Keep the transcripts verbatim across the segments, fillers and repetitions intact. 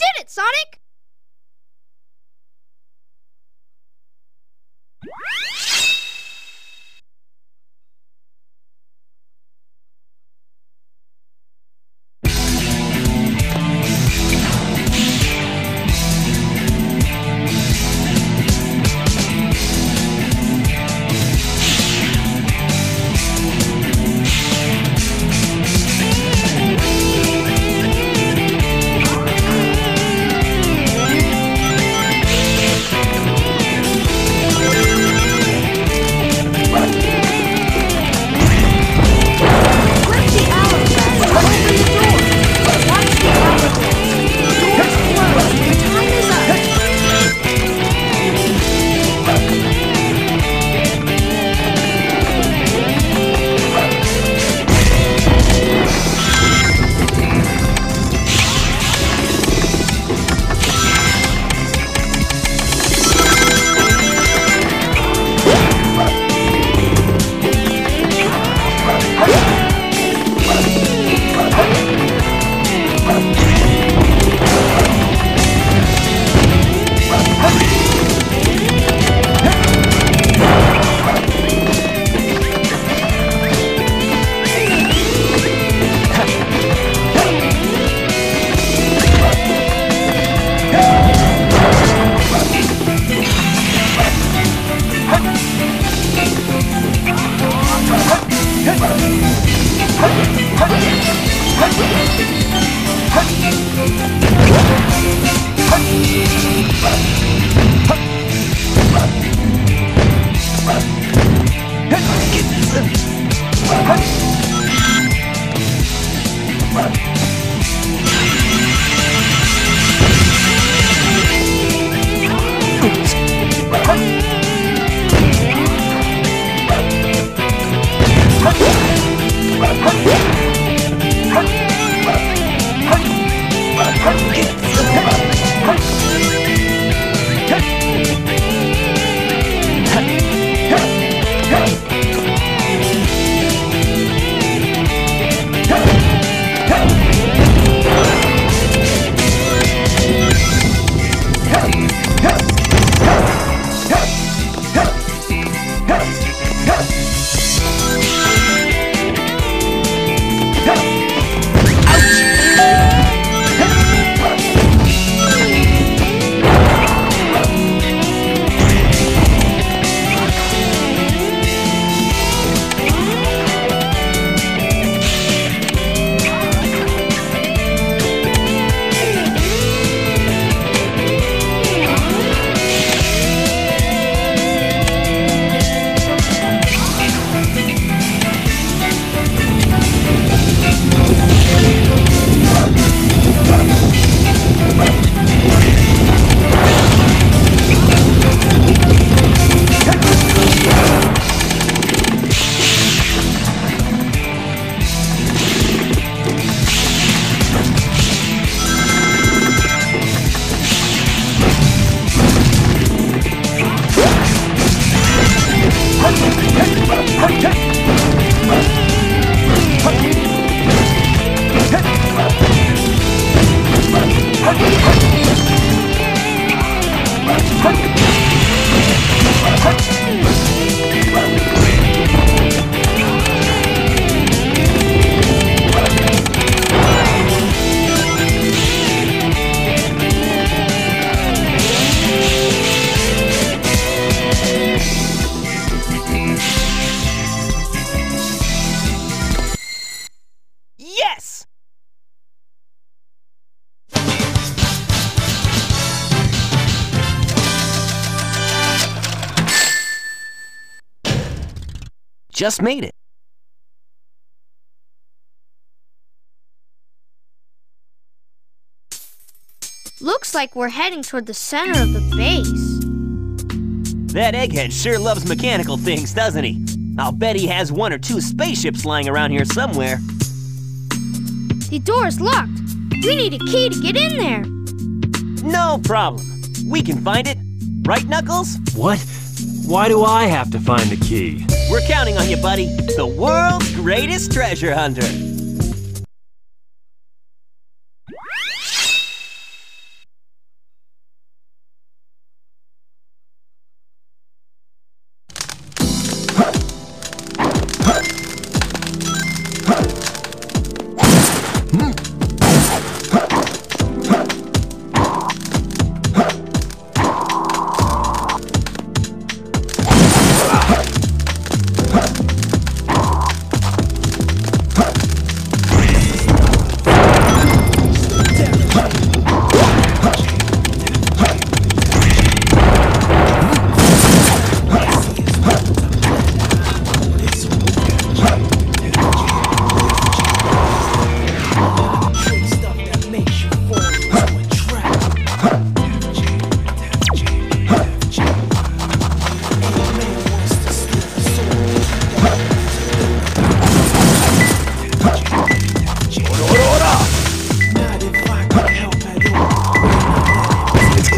did it, Sonic! Just made it. Looks like we're heading toward the center of the base. That egghead sure loves mechanical things, doesn't he? I'll bet he has one or two spaceships lying around here somewhere. The door's locked. We need a key to get in there. No problem. We can find it. Right, Knuckles? What? Why do I have to find the key? We're counting on you, buddy. The world's greatest treasure hunter.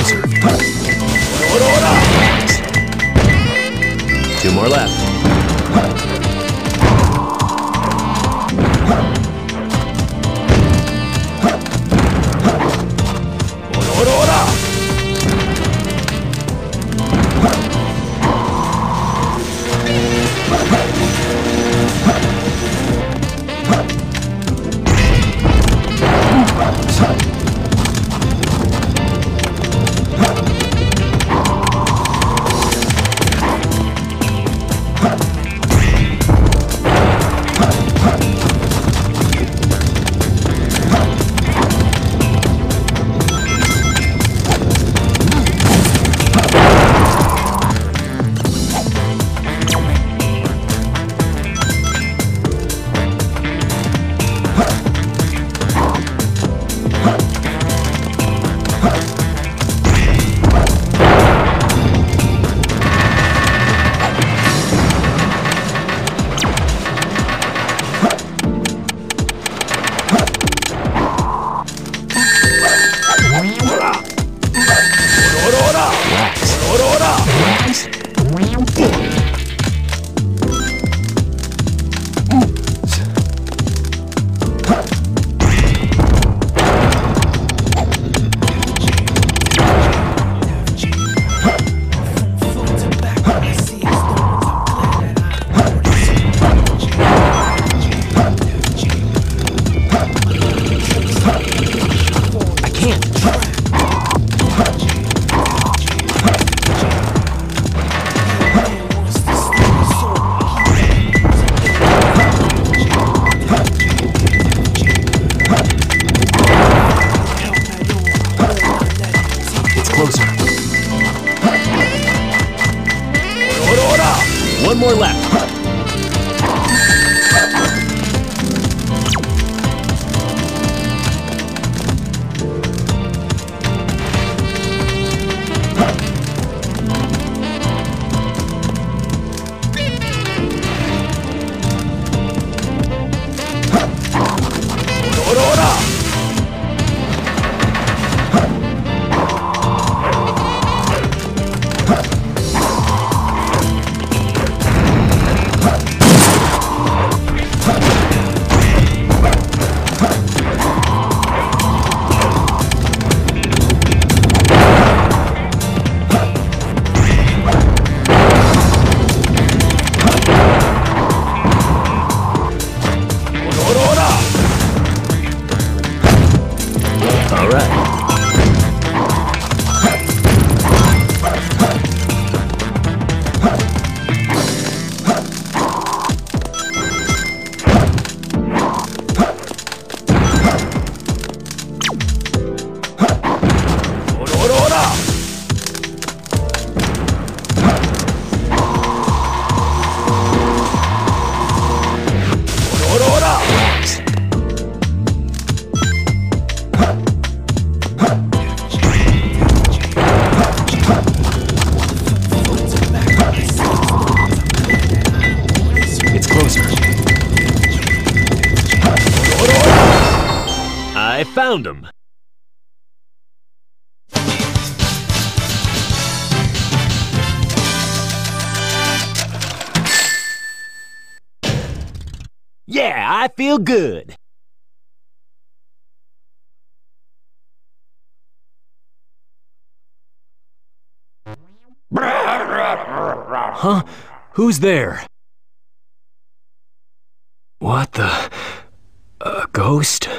closer. Two more left. One more left. I found him. Yeah, I feel good. Huh? Who's there? What the... a ghost?